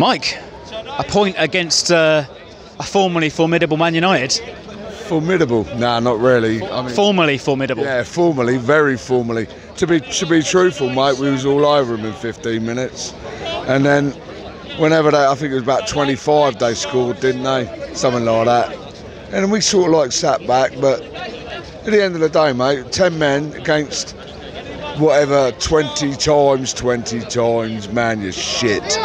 Mike, a point against a formerly formidable Man United. Formidable? Nah, not really. I mean, formerly formidable? Yeah, formerly, very formerly. To be truthful, mate, we was all over them in 15 minutes. And then, whenever they, I think it was about 25 they scored, didn't they? Something like that. And we sort of like sat back, but at the end of the day, mate, 10 men against whatever, 20 times, man, you're shit.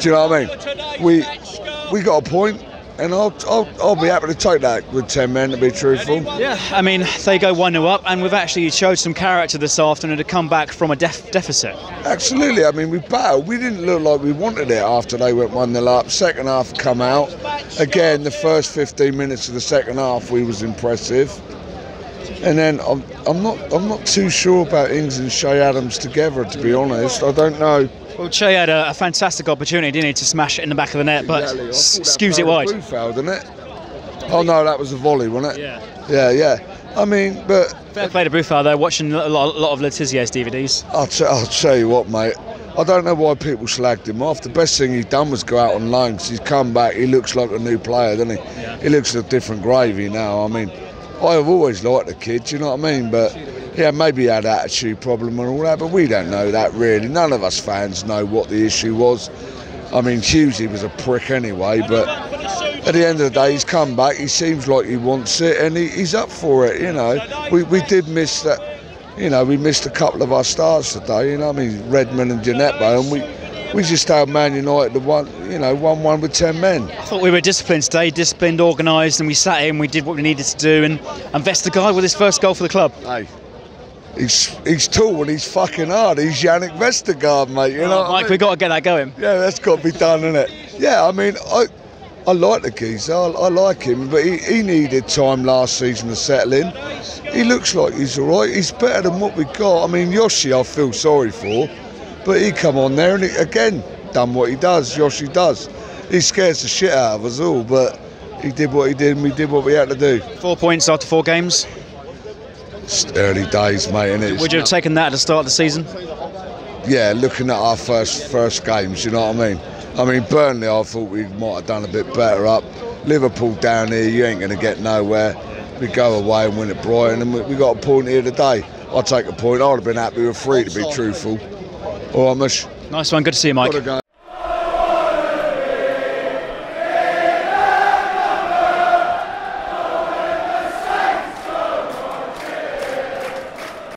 Do you know what I mean? We got a point. And I'll be happy to take that with 10 men, to be truthful. Yeah, I mean, they go 1-0 up, and we've actually showed some character this afternoon to come back from a deficit. Absolutely. I mean, we battled. We didn't look like we wanted it after they went 1-0 up. Second half come out. Again, the first 15 minutes of the second half, we was impressive. And then I'm not too sure about Ings and Shea Adams together, to be honest. I don't know. Well, Che had a fantastic opportunity, didn't he, to smash it in the back of the net, but exactly. Skews it wide. Foul, didn't it? Oh no, that was a volley, wasn't it? Yeah. Yeah, yeah. I mean, but fair play to Buffal though. Watching a lot of Letizier's DVDs. I'll tell you what, mate. I don't know why people slagged him off. The best thing he'd done was go out on loan. Cause he's come back. He looks like a new player, doesn't he? Yeah. He looks a different gravy now. I mean, I have always liked the kid. Do you know what I mean? But. Yeah, maybe he had an attitude problem and all that, but we don't know that really. None of us fans know what the issue was. I mean, Hughesy was a prick anyway, but at the end of the day, he's come back. He seems like he wants it, and he's up for it, you know. We did miss that, you know, we missed a couple of our stars today, you know what I mean? Redmond and Gineppo, and we just held Man United to 1-1 with 10 men. I thought we were disciplined today, disciplined, organised, and we sat in, we did what we needed to do, and Vestergaard with his first goal for the club. Hey. He's tall and he's fucking hard. He's Jannik Vestergaard, mate. You know, Mike, I mean? We've got to get that going. Yeah, that's got to be done, isn't it? Yeah, I mean, I like the geezer. I like him, but he needed time last season to settle in. He looks like he's all right. He's better than what we got. I mean, Yoshi, I feel sorry for, but he come on there and he, again done what he does. Yoshi does. He scares the shit out of us all, but he did what he did, and we did what we had to do. 4 points after 4 games. It's early days, mate, isn't it? Would you have taken that at the start of the season? Yeah, looking at our first games, you know what I mean? I mean, Burnley, I thought we might have done a bit better up. Liverpool down here, you ain't going to get nowhere. We go away and win at Brighton, and we got a point here today. I'll take a point. I'd have been happy with 3, to be truthful. All right, Mish. Nice one. Good to see you, Mike.